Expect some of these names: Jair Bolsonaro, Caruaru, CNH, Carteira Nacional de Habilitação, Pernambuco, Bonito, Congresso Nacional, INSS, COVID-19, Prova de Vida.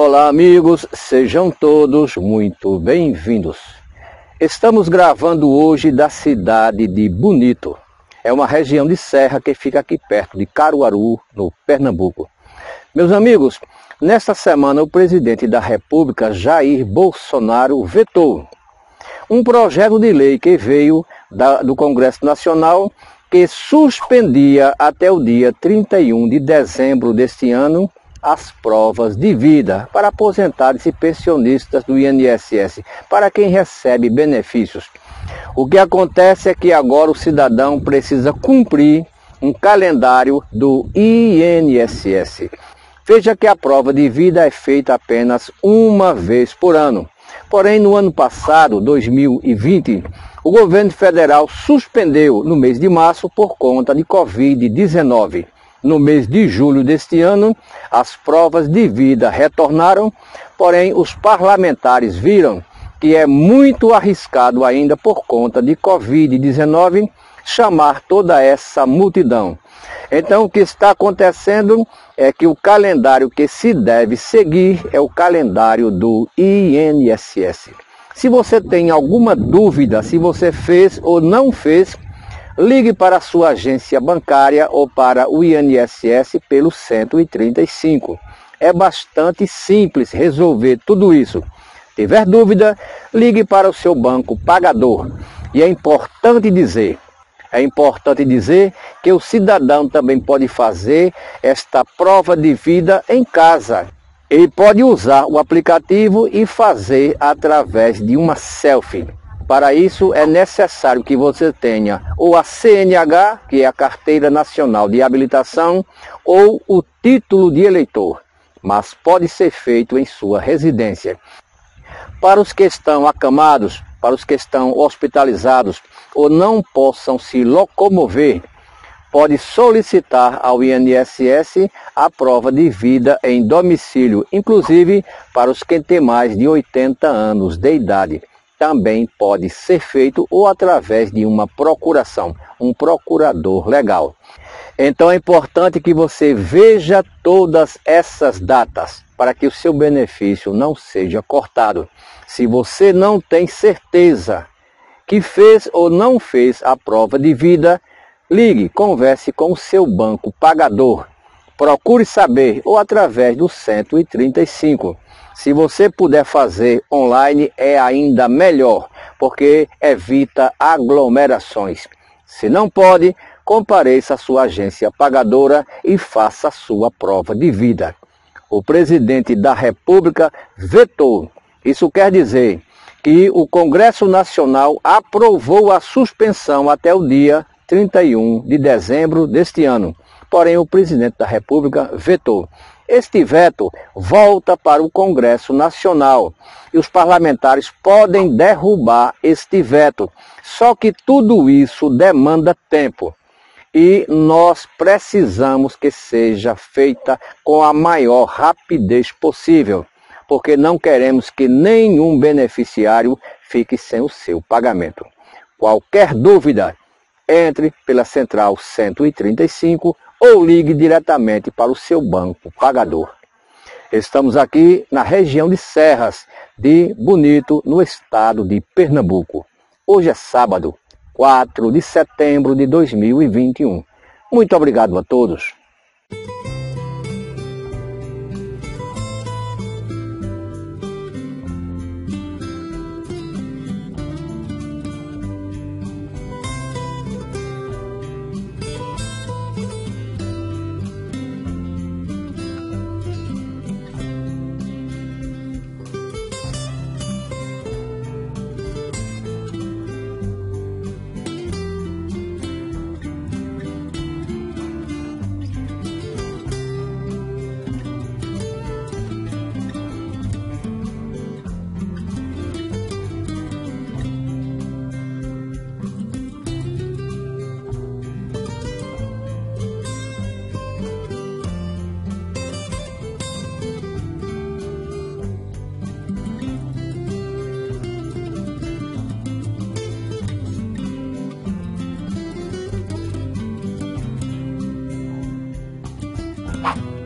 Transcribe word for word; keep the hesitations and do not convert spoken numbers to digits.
Olá amigos, sejam todos muito bem-vindos. Estamos gravando hoje da cidade de Bonito. É uma região de serra que fica aqui perto de Caruaru, no Pernambuco. Meus amigos, nesta semana o presidente da República, Jair Bolsonaro, vetou um projeto de lei que veio da, do Congresso Nacional que suspendia até o dia trinta e um de dezembro deste ano as provas de vida para aposentados e pensionistas do I N S S, para quem recebe benefícios. O que acontece é que agora o cidadão precisa cumprir um calendário do I N S S. Veja que a prova de vida é feita apenas uma vez por ano. Porém, no ano passado, dois mil e vinte, o governo federal suspendeu no mês de março por conta de covid dezenove. No mês de julho deste ano, as provas de vida retornaram, porém os parlamentares viram que é muito arriscado ainda por conta de covid dezenove chamar toda essa multidão. Então o que está acontecendo é que o calendário que se deve seguir é o calendário do I N S S. Se você tem alguma dúvida, se você fez ou não fez, ligue para a sua agência bancária ou para o I N S S pelo cento e trinta e cinco. É bastante simples resolver tudo isso. Se tiver dúvida, ligue para o seu banco pagador. E é importante dizer, é importante dizer que o cidadão também pode fazer esta prova de vida em casa. Ele pode usar o aplicativo e fazer através de uma selfie. Para isso, é necessário que você tenha ou a C N H, que é a Carteira Nacional de Habilitação, ou o título de eleitor, mas pode ser feito em sua residência. Para os que estão acamados, para os que estão hospitalizados ou não possam se locomover, pode solicitar ao I N S S a prova de vida em domicílio, inclusive para os que têm mais de oitenta anos de idade. Também pode ser feito ou através de uma procuração, um procurador legal. Então é importante que você veja todas essas datas para que o seu benefício não seja cortado. Se você não tem certeza que fez ou não fez a prova de vida, ligue, converse com o seu banco pagador. Procure saber ou através do cento e trinta e cinco. Se você puder fazer online é ainda melhor, porque evita aglomerações. Se não pode, compareça à sua agência pagadora e faça a sua prova de vida. O presidente da República vetou. Isso quer dizer que o Congresso Nacional aprovou a suspensão até o dia trinta e um de dezembro deste ano. Porém, o presidente da República vetou. Este veto volta para o Congresso Nacional e os parlamentares podem derrubar este veto. Só que tudo isso demanda tempo e nós precisamos que seja feita com a maior rapidez possível, porque não queremos que nenhum beneficiário fique sem o seu pagamento. Qualquer dúvida, entre pela Central cento e trinta e cinco ou ligue diretamente para o seu banco pagador. Estamos aqui na região de Serras de Bonito, no estado de Pernambuco. Hoje é sábado, quatro de setembro de dois mil e vinte e um. Muito obrigado a todos. Wow.